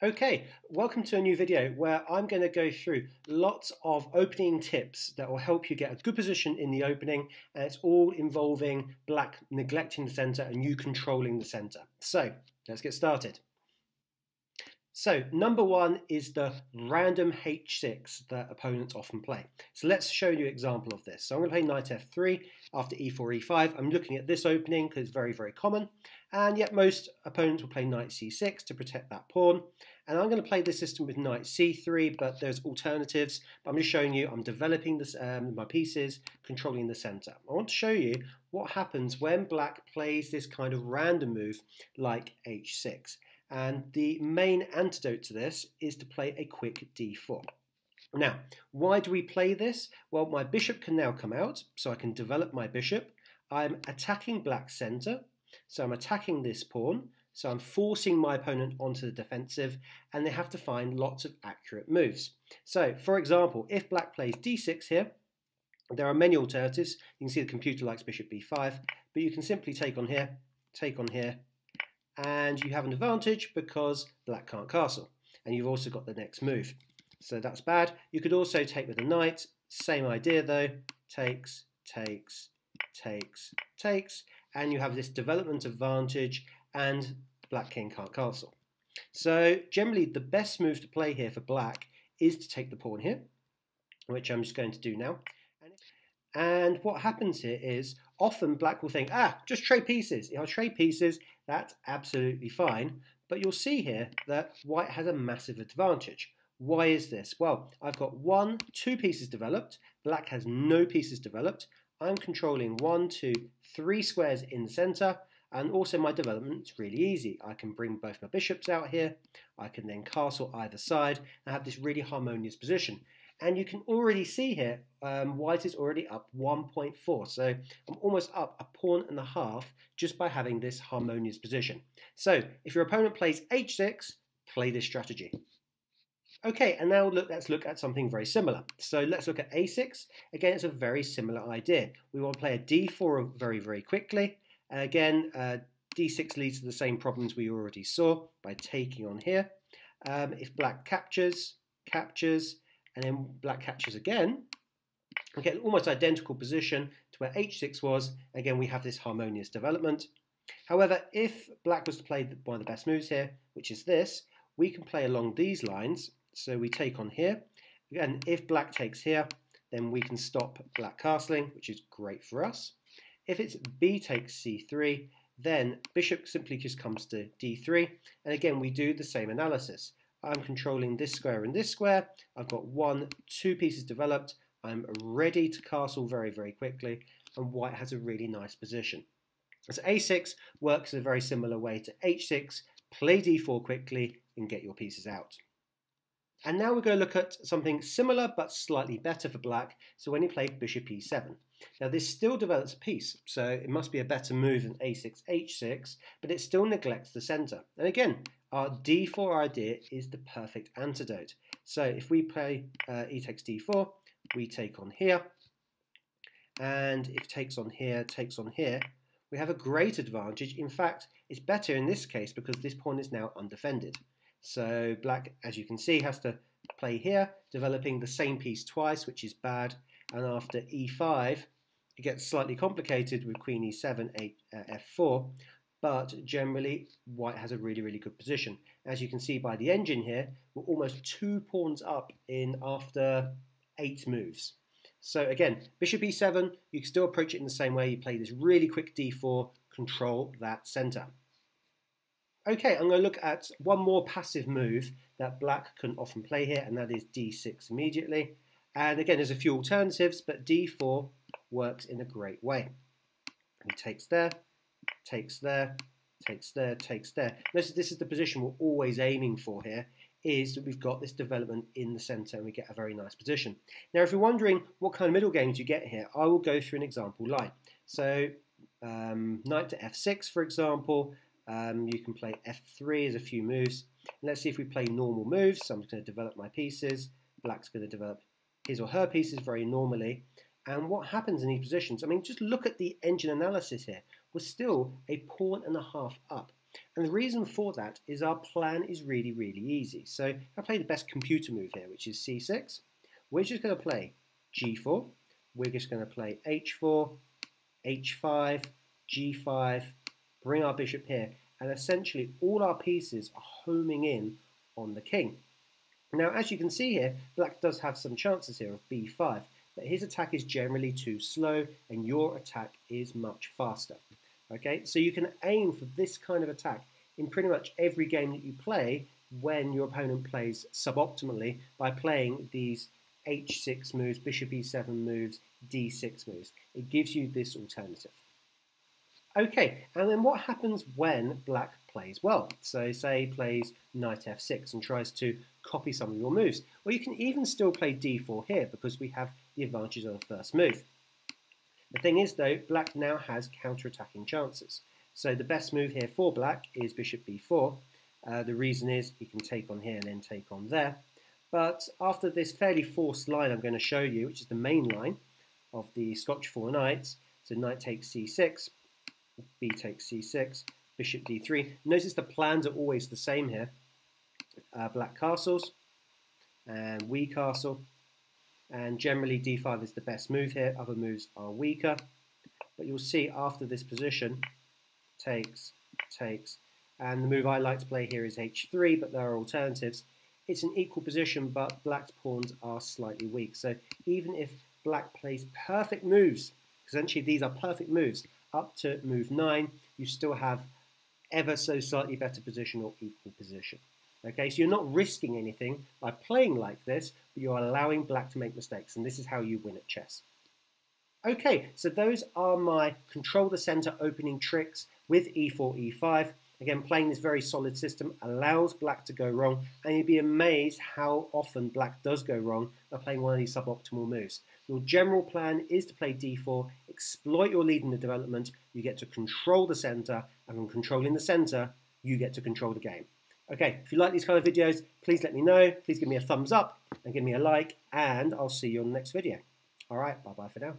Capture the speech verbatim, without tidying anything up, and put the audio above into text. Okay, welcome to a new video where I'm going to go through lots of opening tips that will help you get a good position in the opening, and it's all involving black neglecting the center and you controlling the center. So let's get started. So number one is the random h six that opponents often play. So let's show you an example of this. So I'm going to play knight f three after e four, e five. I'm looking at this opening because it's very, very common. And yet most opponents will play knight c six to protect that pawn. And I'm going to play this system with knight c three, but there's alternatives. But I'm just showing you, I'm developing this, um, my pieces, controlling the center. I want to show you what happens when black plays this kind of random move like h six. And the main antidote to this is to play a quick d four. Now, why do we play this? Well, my bishop can now come out, so I can develop my bishop. I'm attacking black's center. So I'm attacking this pawn, so I'm forcing my opponent onto the defensive, and they have to find lots of accurate moves. So, for example, if black plays d six here, there are many alternatives. You can see the computer likes bishop b five, but you can simply take on here, take on here, and you have an advantage because black can't castle. And you've also got the next move. So that's bad. You could also take with a knight. Same idea though. Takes, takes, takes, takes. And you have this development advantage, and black king can't castle. So generally the best move to play here for black is to take the pawn here, which I'm just going to do now. And what happens here is often black will think, ah, just trade pieces. If I trade pieces, that's absolutely fine. But you'll see here that white has a massive advantage. Why is this? Well, I've got one, two pieces developed. Black has no pieces developed. I'm controlling one, two, three squares in the centre, and also my development's really easy. I can bring both my bishops out here, I can then castle either side, and have this really harmonious position. And you can already see here, um, white is already up one point four, so I'm almost up a pawn and a half just by having this harmonious position. So if your opponent plays h six, play this strategy. Okay, and now look, let's look at something very similar. So let's look at a six. Again, it's a very similar idea. We want to play a d four very, very quickly. And again, uh, d six leads to the same problems we already saw by taking on here. Um, if black captures, captures, and then black captures again, we get an almost identical position to where h six was. Again, we have this harmonious development. However, if black was to play one of the best moves here, which is this, we can play along these lines. So we take on here, and if black takes here, then we can stop black castling, which is great for us. If it's b takes c three, then bishop simply just comes to d three, and again we do the same analysis. I'm controlling this square and this square, I've got one, two pieces developed, I'm ready to castle very, very quickly, and white has a really nice position. So a six works in a very similar way to h six, play d four quickly and get your pieces out. And now we're going to look at something similar but slightly better for black, so when you play bishop e seven. Now this still develops a piece, so it must be a better move than a six, h six, but it still neglects the centre. And again, our d four idea is the perfect antidote. So if we play uh, e takes d four, we take on here, and if takes on here, takes on here, we have a great advantage. In fact, it's better in this case because this pawn is now undefended. So black, as you can see, has to play here, developing the same piece twice, which is bad. And after e five, it gets slightly complicated with queen e seven, f four. But generally, white has a really, really good position. As you can see by the engine here, we're almost two pawns up in after eight moves. So again, bishop e seven, you can still approach it in the same way. You play this really quick d four, control that centre. Okay, I'm going to look at one more passive move that black can often play here, and that is d six immediately. And again, there's a few alternatives, but d four works in a great way. He takes there, takes there, takes there, takes there. Notice this is the position we're always aiming for here, is that we've got this development in the centre and we get a very nice position. Now, if you're wondering what kind of middle games you get here, I will go through an example line. So, um, knight to f six, for example. Um, you can play f three as a few moves. And let's see if we play normal moves. So I'm just going to develop my pieces. Black's going to develop his or her pieces very normally. And what happens in these positions? I mean, just look at the engine analysis here. We're still a pawn and a half up. And the reason for that is our plan is really, really easy. So I play the best computer move here, which is c six. We're just going to play g four. We're just going to play h four, h five, g five, bring our bishop here. And essentially all our pieces are homing in on the king. Now, as you can see here, black does have some chances here of b five, but his attack is generally too slow and your attack is much faster. Okay, so you can aim for this kind of attack in pretty much every game that you play when your opponent plays suboptimally by playing these h six moves, bishop e seven moves, d six moves. It gives you this alternative. Okay, and then what happens when black plays well? So say plays knight f six and tries to copy some of your moves. Well, you can even still play d four here because we have the advantage of the first move. The thing is though, black now has counter-attacking chances. So the best move here for black is bishop b four. Uh, the reason is he can take on here and then take on there. But after this fairly forced line I'm going to show you, which is the main line of the Scotch Four Knights, so knight takes c six, b takes c six, bishop d three. Notice the plans are always the same here. Uh, black castles, and we castle. And generally d five is the best move here, other moves are weaker. But you'll see after this position, takes, takes, and the move I like to play here is h three, but there are alternatives. It's an equal position, but black's pawns are slightly weak. So even if black plays perfect moves, essentially these are perfect moves, up to move nine, you still have ever so slightly better position or equal position. Okay, so you're not risking anything by playing like this, but you're allowing black to make mistakes, and this is how you win at chess. Okay, so those are my control the center opening tricks with e four, e five. Again, playing this very solid system allows black to go wrong, and you'd be amazed how often black does go wrong by playing one of these suboptimal moves. Your general plan is to play d four, exploit your lead in the development, you get to control the center, and from controlling the center, you get to control the game. Okay, if you like these kind of videos, please let me know. Please give me a thumbs up and give me a like, and I'll see you on the next video. All right, bye-bye for now.